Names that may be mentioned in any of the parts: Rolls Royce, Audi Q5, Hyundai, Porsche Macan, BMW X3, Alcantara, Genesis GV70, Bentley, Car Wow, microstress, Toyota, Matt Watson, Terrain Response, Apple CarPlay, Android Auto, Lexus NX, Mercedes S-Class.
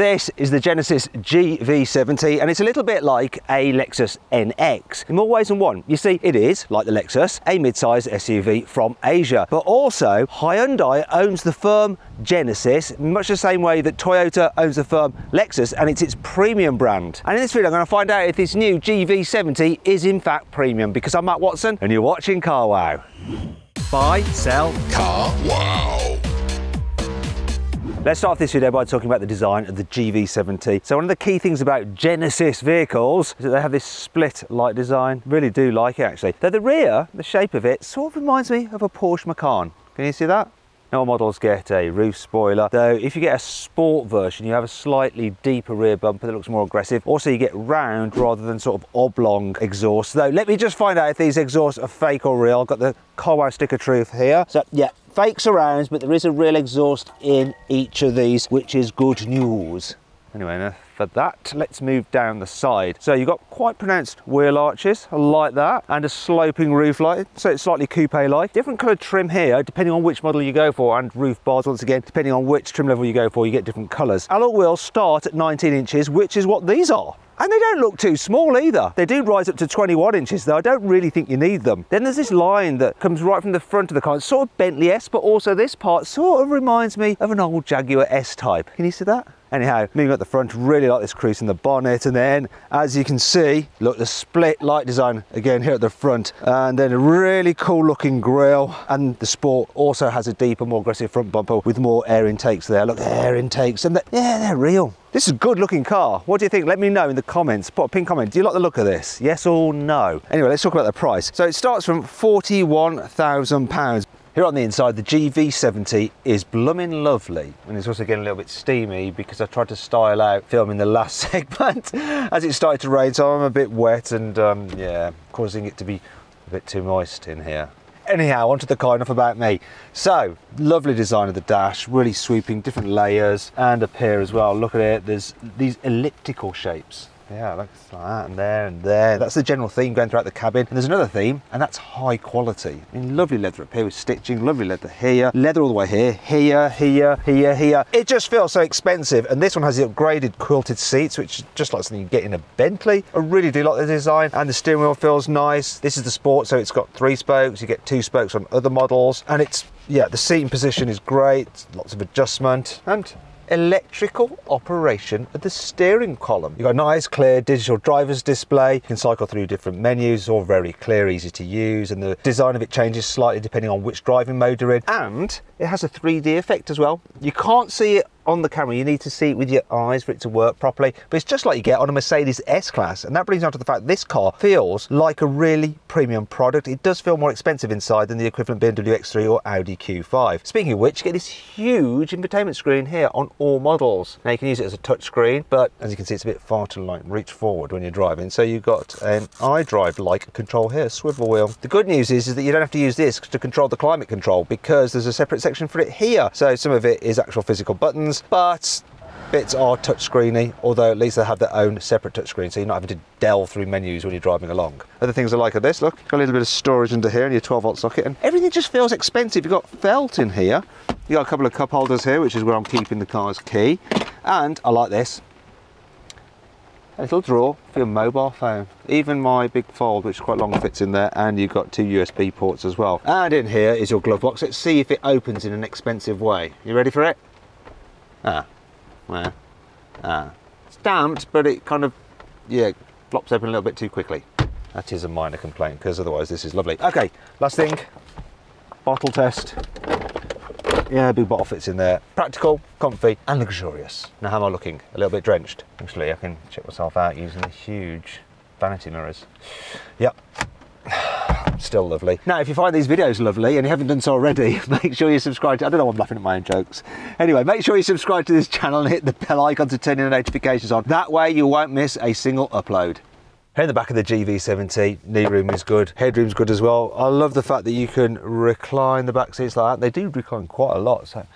This is the Genesis GV70, and it's a little bit like a Lexus NX in more ways than one. You see, it is, like the Lexus, a mid-size SUV from Asia, but also Hyundai owns the firm Genesis, much the same way that Toyota owns the firm Lexus, and it's its premium brand. And in this video, I'm going to find out if this new GV70 is in fact premium, because I'm Matt Watson, and you're watching Car Wow. Buy, sell, Car Wow. Let's start off this video by talking about the design of the GV70. So one of the key things about Genesis vehicles is that they have this split-like design. Really do like it, actually. Though the rear, the shape of it, sort of reminds me of a Porsche Macan. Can you see that? No models get a roof spoiler, though if you get a sport version, you have a slightly deeper rear bumper that looks more aggressive. Also, you get round rather than sort of oblong exhausts. Though, let me just find out if these exhausts are fake or real. I've got the Car Wow stick of truth here. So, yeah, fakes around, but there is a real exhaust in each of these, which is good news. Anyway, enough for that. Let's move down the side. So you've got quite pronounced wheel arches, like that, and a sloping roof light, so it's slightly coupe-like. Different coloured trim here, depending on which model you go for, and roof bars, once again, depending on which trim level you go for, you get different colours. Alloy wheels start at 19 inches, which is what these are. And they don't look too small either. They do rise up to 21 inches though. I don't really think you need them. Then there's this line that comes right from the front of the car. It's sort of Bentley-esque, but also this part sort of reminds me of an old Jaguar S-Type. Can you see that? Anyhow, moving up the front, really like this crease in the bonnet. And then, as you can see, look, the split light design again here at the front. And then a really cool looking grille. And the Sport also has a deeper, more aggressive front bumper with more air intakes there. Look, the air intakes, and yeah, they're real. This is a good looking car. What do you think? Let me know in the comments. Put a pink comment. Do you like the look of this? Yes or no? Anyway, let's talk about the price. So it starts from £41,000. Here on the inside, the GV70 is blooming lovely, and it's also getting a little bit steamy because I tried to style out filming the last segment as it started to rain, so I'm a bit wet and yeah, causing it to be a bit too moist in here. Anyhow, onto the car, enough about me. So, lovely design of the dash, really sweeping, different layers, and up here as well, look at it, there's these elliptical shapes. Yeah, like that, and there, and there. That's the general theme going throughout the cabin. And there's another theme, and that's high quality. I mean, lovely leather up here with stitching, lovely leather here, leather all the way here, here, here, here, here. It just feels so expensive. And this one has the upgraded quilted seats, which is just like something you get in a Bentley. I really do like the design, and the steering wheel feels nice. This is the Sport, so it's got 3 spokes. You get 2 spokes on other models, and it's, yeah, the seating position is great. Lots of adjustment, and electrical operation of the steering column. You've got a nice clear digital driver's display. You can cycle through different menus, all very clear, easy to use, and the design of it changes slightly depending on which driving mode you're in. And it has a 3D effect as well. You can't see it on the camera, you need to see it with your eyes for it to work properly, but it's just like you get on a Mercedes S-Class, and that brings on to the fact this car feels like a really premium product. It does feel more expensive inside than the equivalent BMW X3 or Audi Q5. Speaking of which, you get this huge infotainment screen here on all models. Now you can use it as a touch screen, but as you can see, it's a bit far to like reach forward when you're driving, so you've got an iDrive-like control here, swivel wheel. The good news is that you don't have to use this to control the climate control, because there's a separate section for it here, so some of it is actual physical buttons, but bits are touchscreeny, although at least they have their own separate touchscreen, so you're not having to delve through menus when you're driving along. Other things I like are this, look, got a little bit of storage under here and your 12-volt socket, and everything just feels expensive. You've got felt in here, you've got a couple of cup holders here, which is where I'm keeping the car's key, and I like this, a little drawer for your mobile phone. Even my big fold, which is quite long, fits in there, and you've got 2 USB ports as well. And in here is your glove box. Let's see if it opens in an expensive way. You ready for it? It's damped, but it kind of, yeah, flops open a little bit too quickly. That is a minor complaint, because otherwise this is lovely. Okay, last thing, bottle test. Yeah, big bottle fits in there. Practical, comfy, and luxurious. Now, how am I looking? A little bit drenched. Actually, I can check myself out using the huge vanity mirrors. Yep. Still lovely. Now, if you find these videos lovely and you haven't done so already, make sure you subscribe to, I don't know why I'm laughing at my own jokes. Anyway, make sure you subscribe to this channel and hit the bell icon to turn your notifications on. That way you won't miss a single upload. Here in the back of the GV70, knee room is good, headroom's good as well. I love the fact that you can recline the back seats like that. They do recline quite a lot, so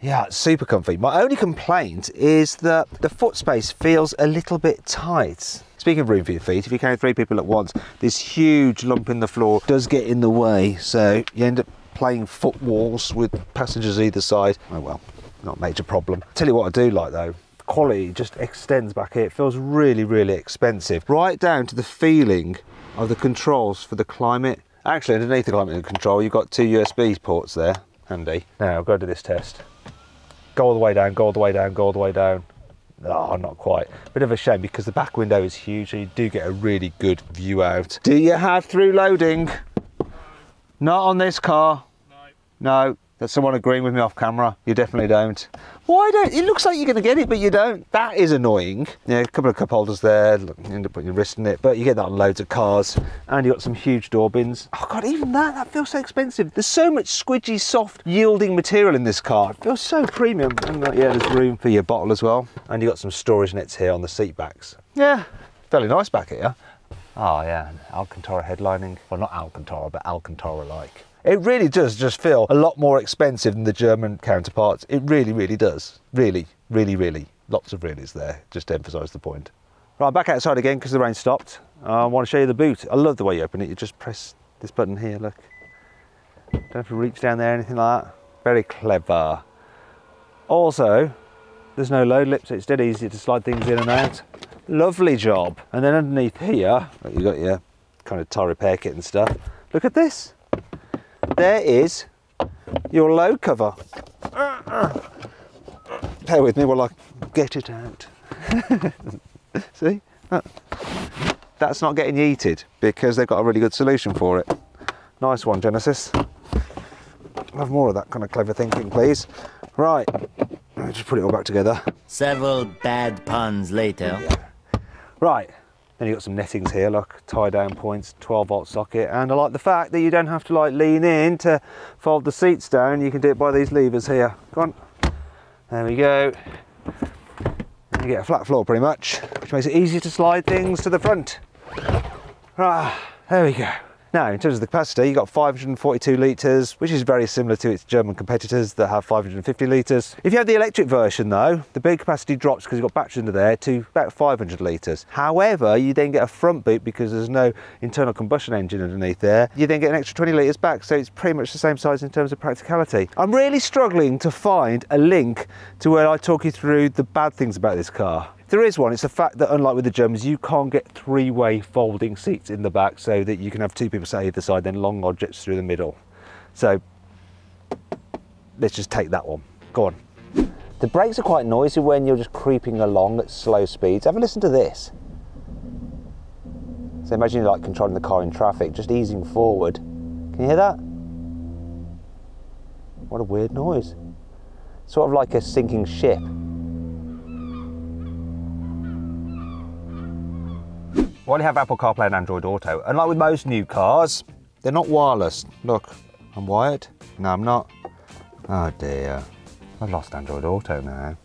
yeah, it's super comfy. My only complaint is that the foot space feels a little bit tight. Speaking of room for your feet, if you carry 3 people at once, this huge lump in the floor does get in the way, so you end up playing foot walls with passengers either side. Oh well, not a major problem. Tell you what I do like though, quality just extends back here. It feels really, really expensive. Right down to the feeling of the controls for the climate. Actually, underneath the climate control, you've got two USB ports there. Handy. Now, I'll go do this test. Go all the way down, go all the way down, go all the way down. Oh, not quite. Bit of a shame because the back window is huge, so you do get a really good view out. Do you have through loading? Not on this car. No. That's someone agreeing with me off camera. You definitely don't. Why don't? It looks like you're going to get it, but you don't. That is annoying. Yeah, a couple of cup holders there. Look, you end up putting your wrist in it, but you get that on loads of cars. And you got some huge door bins. Oh God, even that feels so expensive. There's so much squidgy, soft, yielding material in this car. It feels so premium. And yeah, there's room for your bottle as well. And you got some storage nets here on the seat backs. Yeah, fairly nice back here. Oh yeah, Alcantara headlining. Well, not Alcantara, but Alcantara-like. It really does just feel a lot more expensive than the German counterparts. It really, really does. Really, really, really. Lots of reallys there, just to emphasise the point. Right, back outside again because the rain stopped. I want to show you the boot. I love the way you open it. You just press this button here, look. Don't have to reach down there or anything like that. Very clever. Also, there's no load lips. It's dead easy to slide things in and out. Lovely job. And then underneath here, you've got your kind of tyre repair kit and stuff. Look at this. There is your load cover. Bear with me while I get it out. See? That's not getting yeeted because they've got a really good solution for it. Nice one, Genesis. Have more of that kind of clever thinking, please. Right, let me just put it all back together. Several bad puns later. Yeah. Right. Then you've got some nettings here, look, tie down points, 12-volt socket, and I like the fact that you don't have to like lean in to fold the seats down. You can do it by these levers here. Come on, there we go. And you get a flat floor pretty much, which makes it easy to slide things to the front. Ah, there we go. Now, in terms of the capacity, you've got 542 litres, which is very similar to its German competitors that have 550 litres. If you have the electric version, though, the big capacity drops because you've got batteries under there to about 500 litres. However, you then get a front boot because there's no internal combustion engine underneath there. You then get an extra 20 litres back, so it's pretty much the same size in terms of practicality. I'm really struggling to find a link to where I talk you through the bad things about this car. There is one, it's the fact that unlike with the Germans, you can't get three-way folding seats in the back so that you can have two people sat either side, then long objects through the middle. So, let's just take that one. Go on. The brakes are quite noisy when you're just creeping along at slow speeds. Have a listen to this. So imagine you're like controlling the car in traffic, just easing forward. Can you hear that? What a weird noise. Sort of like a sinking ship. We only have Apple CarPlay and Android Auto. And like with most new cars, they're not wireless. Look, I'm wired. No, I'm not. Oh dear, I've lost Android Auto now.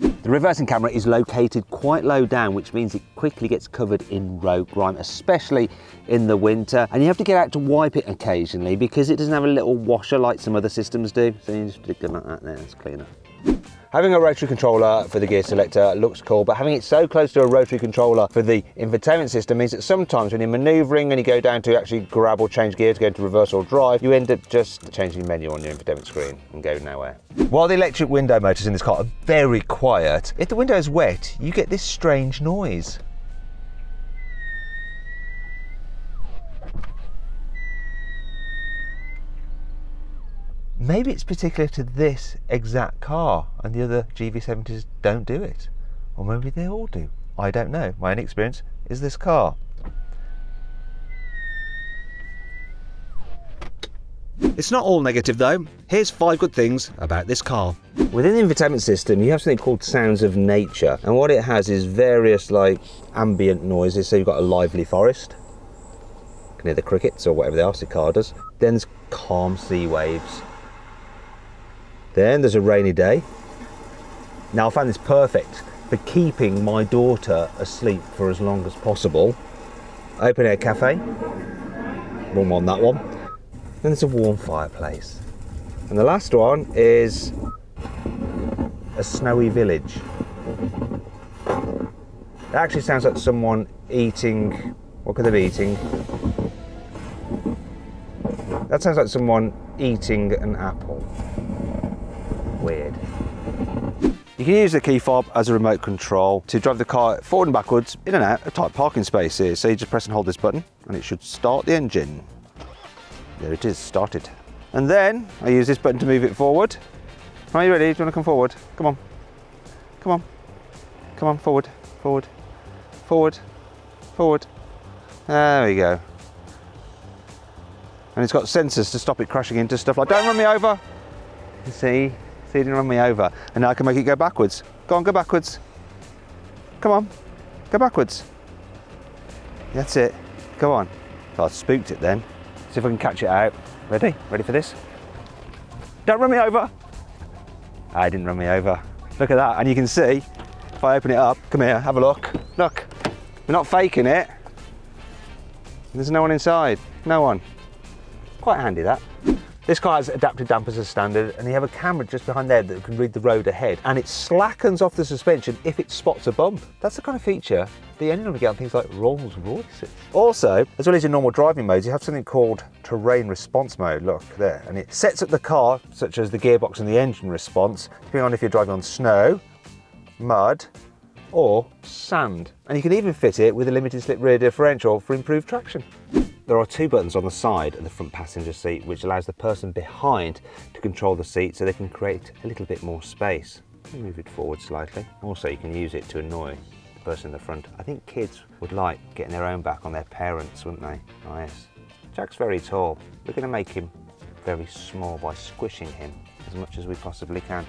The reversing camera is located quite low down, which means it quickly gets covered in road grime, especially in the winter. And you have to get out to wipe it occasionally because it doesn't have a little washer like some other systems do. So you just dig them like that there, it's cleaner. Having a rotary controller for the gear selector looks cool, but having it so close to a rotary controller for the infotainment system means that sometimes when you're manoeuvring and you go down to actually grab or change gear to go into reverse or drive, you end up just changing the menu on your infotainment screen and go nowhere. While the electric window motors in this car are very quiet, if the window is wet, you get this strange noise. Maybe it's particular to this exact car and the other GV70s don't do it. Or maybe they all do. I don't know. My only experience is this car. It's not all negative though. Here's 5 good things about this car. Within the infotainment system, you have something called Sounds of Nature. And what it has is various like ambient noises. So you've got a lively forest. You can hear the crickets or whatever they are, cicadas. Then there's calm sea waves. Then there's a rainy day. Now I found this perfect for keeping my daughter asleep for as long as possible. Open air cafe, wrong one that one. Then there's a warm fireplace. And the last one is a snowy village. It actually sounds like someone eating, what could they be eating? That sounds like someone eating an apple. Weird. You You can use the key fob as a remote control to drive the car forward and backwards in and out of tight parking spaces. So you just press and hold this button and it should start the engine. There it is, started. And then I use this button to move it forward. Are you ready? Do you want to come forward? Come on. Come on. Come on, forward, forward, forward, forward. There we go. And it's got sensors to stop it crashing into stuff like, don't run me over. See, it didn't run me over. And now I can make it go backwards. Go on, go backwards. Come on, go backwards. That's it, go on. So I spooked it then. See if I can catch it out. Ready? Ready for this? Don't run me over. I didn't run me over. Look at that, and you can see, if I open it up, come here, have a look. Look, we're not faking it. There's no one inside, no one. Quite handy that. This car has adaptive dampers as standard, and you have a camera just behind there that can read the road ahead, and it slackens off the suspension if it spots a bump. That's the kind of feature that you only normally get on things like Rolls Royces. Also, as well as your normal driving modes, you have something called Terrain Response mode, look there, and it sets up the car, such as the gearbox and the engine response, depending on if you're driving on snow, mud, or sand. And you can even fit it with a limited slip rear differential for improved traction. There are two buttons on the side of the front passenger seat which allows the person behind to control the seat so they can create a little bit more space. Move it forward slightly. Also, you can use it to annoy the person in the front. I think kids would like getting their own back on their parents, wouldn't they? Oh yes. Jack's very tall. We're going to make him very small by squishing him as much as we possibly can.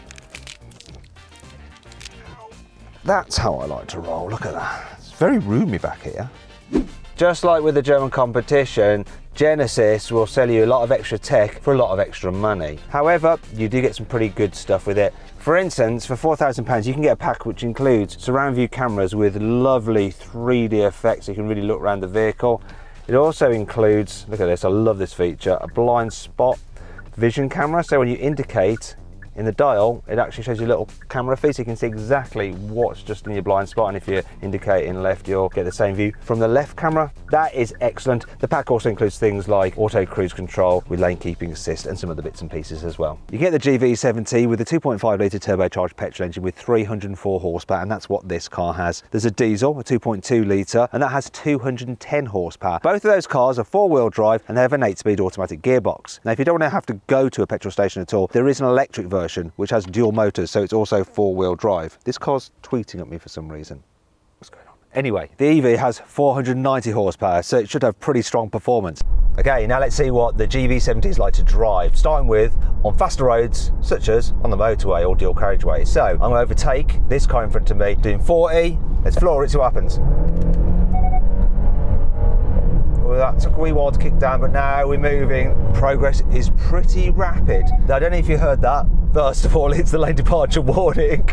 That's how I like to roll, look at that. It's very roomy back here. Just like with the German competition, Genesis will sell you a lot of extra tech for a lot of extra money. However, you do get some pretty good stuff with it. For instance, for £4,000 you can get a pack which includes surround view cameras with lovely 3D effects so you can really look around the vehicle. It also includes, look at this, I love this feature, a blind spot vision camera, so when you indicate in the dial, it actually shows you a little camera feed so you can see exactly what's just in your blind spot, and if you're indicating left, you'll get the same view from the left camera. That is excellent. The pack also includes things like auto cruise control with lane keeping assist and some other bits and pieces as well. You get the GV70 with a 2.5 litre turbocharged petrol engine with 304 horsepower, and that's what this car has. There's a diesel, a 2.2 litre, and that has 210 horsepower. Both of those cars are four-wheel drive and they have an 8-speed automatic gearbox. Now, if you don't want to have to go to a petrol station at all, there is an electric version which has dual motors, so it's also four-wheel drive. This car's tweeting at me for some reason. What's going on? Anyway, the EV has 490 horsepower, so it should have pretty strong performance. Okay, now let's see what the GV70 is like to drive, starting with on faster roads, such as on the motorway or dual carriageway. So I'm going to overtake this car in front of me, doing 40. Let's floor it, see what happens. Well, that took a wee while to kick down, but now we're moving. Progress is pretty rapid. Now, I don't know if you heard that. First of all, it's the lane departure warning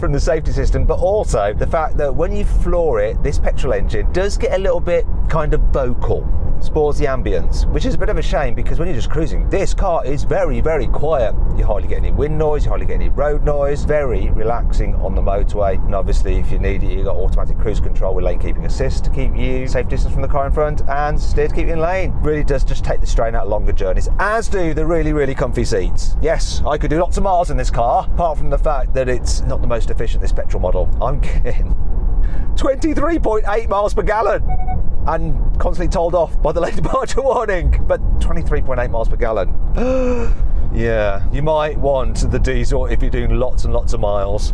from the safety system, but also the fact that when you floor it, this petrol engine does get a little bit kind of vocal. Spoils the ambience, which is a bit of a shame because when you're just cruising, this car is very, very quiet. You hardly get any wind noise, you hardly get any road noise, very relaxing on the motorway. And obviously, if you need it, you've got automatic cruise control with lane keeping assist to keep you safe distance from the car in front and steer to keep you in lane. Really does just take the strain out of longer journeys, as do the really, really comfy seats. Yes, I could do lots of miles in this car, apart from the fact that it's not the most efficient, this petrol model. I'm getting 23.8 miles per gallon. And constantly told off by the late departure warning, but 23.8 miles per gallon. Yeah, you might want the diesel if you're doing lots and lots of miles.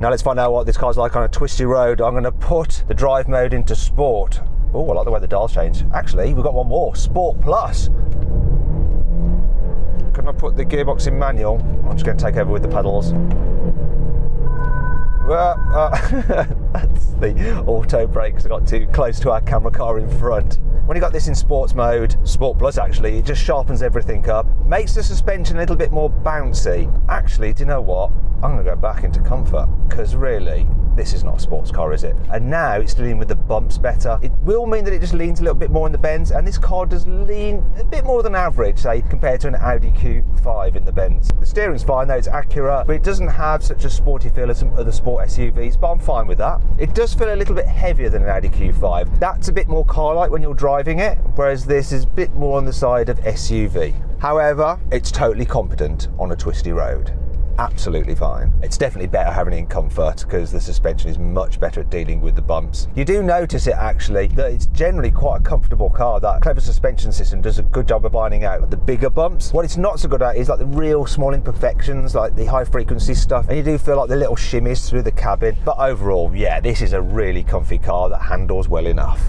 Now let's find out what this car's like on a twisty road. I'm going to put the drive mode into sport. Oh, I like the way the dials change. Actually, we've got one more, Sport Plus. Can I put the gearbox in manual? I'm just going to take over with the pedals. That's the auto brakes. I got too close to our camera car in front. When you got this in sports mode, Sport Plus actually, it just sharpens everything up, makes the suspension a little bit more bouncy. Actually, do you know what? I'm going to go back into comfort because really, this is not a sports car, is it? And now it's dealing with the bumps better. It will mean that it just leans a little bit more in the bends, and this car does lean a bit more than average, say, compared to an Audi Q5 in the bends. The steering's fine though, it's accurate, but it doesn't have such a sporty feel as some other sport SUVs, but I'm fine with that. It does feel a little bit heavier than an Audi Q5. That's a bit more car-like when you're driving it, whereas this is a bit more on the side of SUV. However, it's totally competent on a twisty road. absolutely fine. It's definitely better having it in comfort because the suspension is much better at dealing with the bumps. You do notice it actually that it's generally quite a comfortable car. That clever suspension system does a good job of ironing out the bigger bumps. What it's not so good at is like the real small imperfections, like the high frequency stuff, and you do feel like the little shimmies through the cabin. But overall, yeah, this is a really comfy car that handles well enough.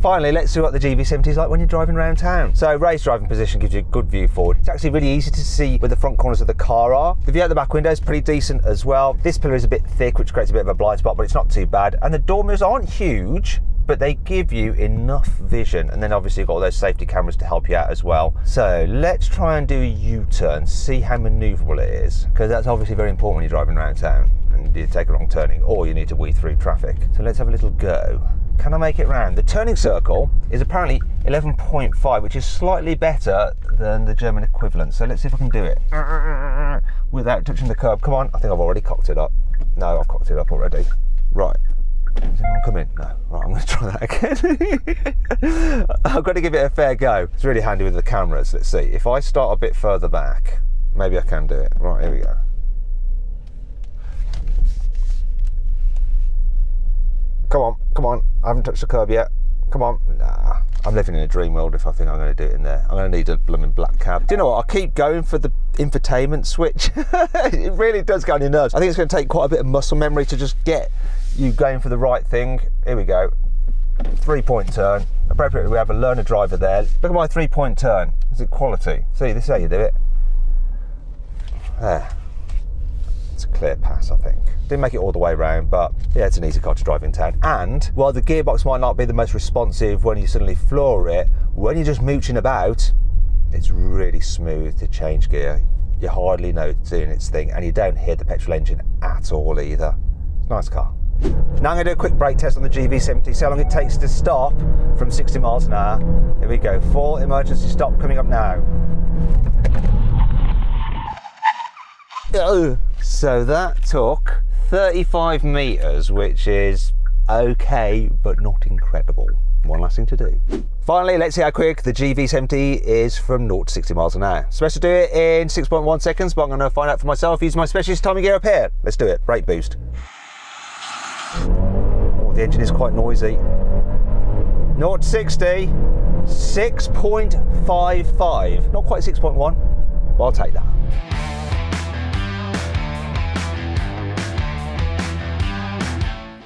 Finally, let's see what the GV70 is like when you're driving around town. So raised driving position gives you a good view forward. It's actually really easy to see where the front corners of the car are. The view out the back window is pretty decent as well. This pillar is a bit thick, which creates a bit of a blind spot, but it's not too bad. And the door mirrors aren't huge, but they give you enough vision. And then obviously you've got all those safety cameras to help you out as well. So let's try and do a U-turn, see how maneuverable it is, because that's obviously very important when you're driving around town and you take a long turning or you need to weave through traffic. So let's have a little go. Can I make it round? The turning circle is apparently 11.5, which is slightly better than the German equivalent. So let's see if I can do it without touching the curb. Come on, I think I've already cocked it up. No, I've cocked it up already. Right. Is anyone coming? No. Right, I'm going to try that again. I've got to give it a fair go. It's really handy with the cameras. Let's see. If I start a bit further back, maybe I can do it. Right, here we go. Come on, come on. I haven't touched the curb yet. Come on. Nah, I'm living in a dream world if I think I'm going to do it in there. I'm going to need a blooming black cab. Do you know what? I keep going for the infotainment switch. It really does go on your nerves. I think it's going to take quite a bit of muscle memory to just get you going for the right thing. Here we go. 3-point turn. Appropriately, we have a learner driver there. Look at my 3-point turn. Is it quality? See, this is how you do it. There. It's a clear pass, I think. Didn't make it all the way around, but yeah, it's an easy car to drive in town. And while the gearbox might not be the most responsive when you suddenly floor it, when you're just mooching about, it's really smooth to change gear. You hardly know it's doing its thing, and you don't hear the petrol engine at all either. It's a nice car. Now I'm going to do a quick brake test on the GV70, see how long it takes to stop from 60 miles an hour. Here we go, full emergency stop coming up now. Oh. So that took 35 metres, which is okay, but not incredible. One last thing to do. Finally, let's see how quick the GV70 is from 0 to 60 miles an hour. I'm supposed to do it in 6.1 seconds, but I'm going to find out for myself using my specialist timing gear up here. Let's do it. Brake boost. Oh, the engine is quite noisy. 0 to 60, 6.55. Not quite 6.1, but I'll take that.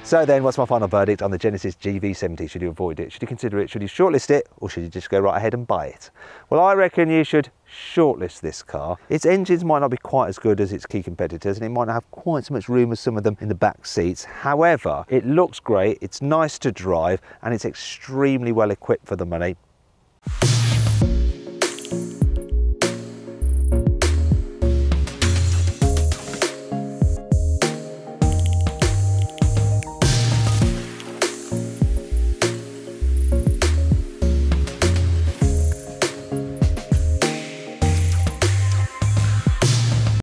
So then, what's my final verdict on the Genesis GV70? Should you avoid it? Should you consider it? Should you shortlist it? Or should you just go right ahead and buy it? Well, I reckon you should shortlist this car. Its engines might not be quite as good as its key competitors, and it might not have quite so much room as some of them in the back seats. However, it looks great, it's nice to drive, and it's extremely well equipped for the money.